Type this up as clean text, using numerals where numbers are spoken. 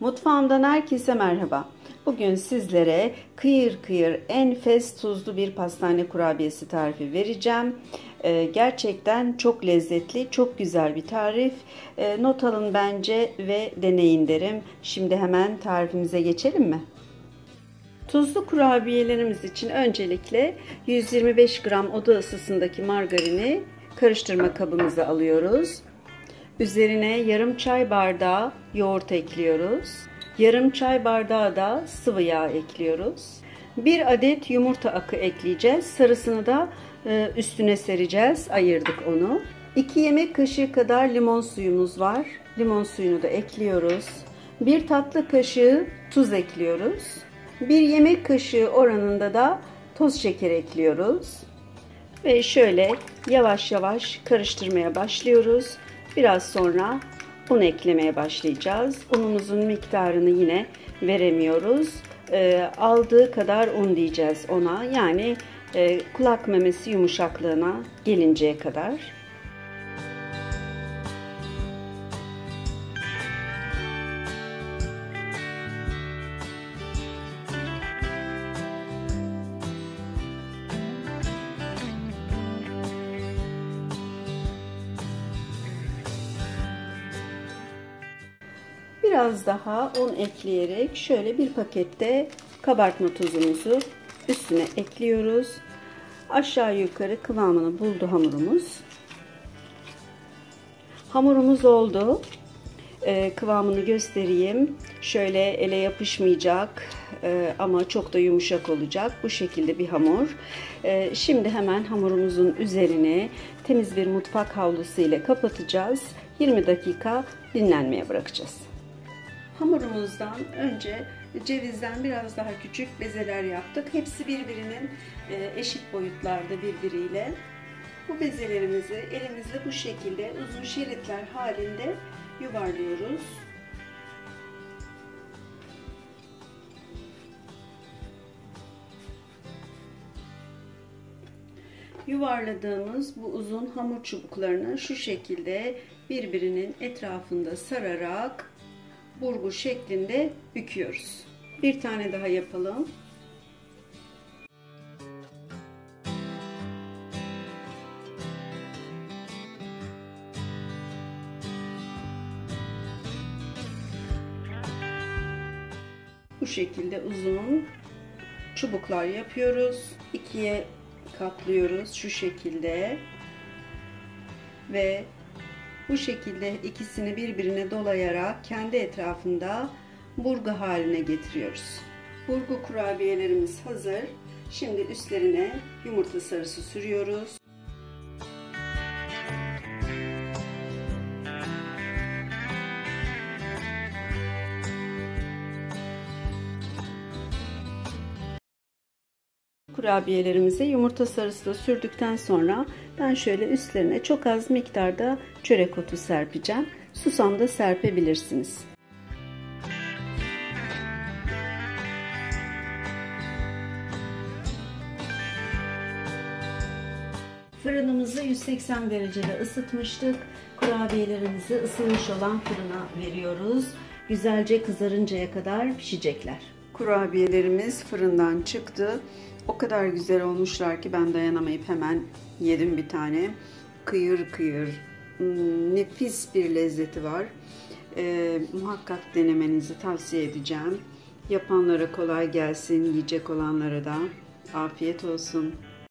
Mutfağımdan herkese merhaba. Bugün sizlere kıyır kıyır enfes tuzlu bir pastane kurabiyesi tarifi vereceğim. Gerçekten çok lezzetli, çok güzel bir tarif. Not alın bence ve deneyin derim. Şimdi hemen tarifimize geçelim mi? Tuzlu kurabiyelerimiz için öncelikle 125 gram oda ısısındaki margarini karıştırma kabımıza alıyoruz. Üzerine yarım çay bardağı yoğurt ekliyoruz. Yarım çay bardağı da sıvı yağ ekliyoruz. Bir adet yumurta akı ekleyeceğiz. Sarısını da üstüne sereceğiz. Ayırdık onu. 2 yemek kaşığı kadar limon suyumuz var. Limon suyunu da ekliyoruz. 1 tatlı kaşığı tuz ekliyoruz. 1 yemek kaşığı oranında da toz şeker ekliyoruz. Ve şöyle yavaş yavaş karıştırmaya başlıyoruz. Biraz sonra un eklemeye başlayacağız. Unumuzun miktarını yine veremiyoruz. Aldığı kadar un diyeceğiz ona. Yani kulak memesi yumuşaklığına gelinceye kadar. Biraz daha un ekleyerek şöyle bir pakette kabartma tuzumuzu üstüne ekliyoruz. Aşağı yukarı kıvamını buldu hamurumuz. Hamurumuz oldu. Kıvamını göstereyim. Şöyle ele yapışmayacak ama çok da yumuşak olacak. Bu şekilde bir hamur. Şimdi hemen hamurumuzun üzerine temiz bir mutfak havlusu ile kapatacağız. 20 dakika dinlenmeye bırakacağız. Hamurumuzdan önce cevizden biraz daha küçük bezeler yaptık. Hepsi birbirinin eşit boyutlarda birbiriyle. Bu bezelerimizi elimizle bu şekilde uzun şeritler halinde yuvarlıyoruz. Yuvarladığımız bu uzun hamur çubuklarını şu şekilde birbirinin etrafında sararak burgu şeklinde büküyoruz. Bir tane daha yapalım. Bu şekilde uzun çubuklar yapıyoruz. İkiye katlıyoruz şu şekilde ve bu şekilde ikisini birbirine dolayarak kendi etrafında burgu haline getiriyoruz. Burgu kurabiyelerimiz hazır. Şimdi üstlerine yumurta sarısı sürüyoruz. Kurabiyelerimize yumurta sarısı da sürdükten sonra ben şöyle üstlerine çok az miktarda çörek otu serpeceğim. Susam da serpebilirsiniz. Fırınımızı 180 derecede ısıtmıştık. Kurabiyelerimizi ısınmış olan fırına veriyoruz. Güzelce kızarıncaya kadar pişecekler. Kurabiyelerimiz fırından çıktı. O kadar güzel olmuşlar ki ben dayanamayıp hemen yedim bir tane. Kıyır kıyır, nefis bir lezzeti var. Muhakkak denemenizi tavsiye edeceğim. Yapanlara kolay gelsin, yiyecek olanlara da afiyet olsun.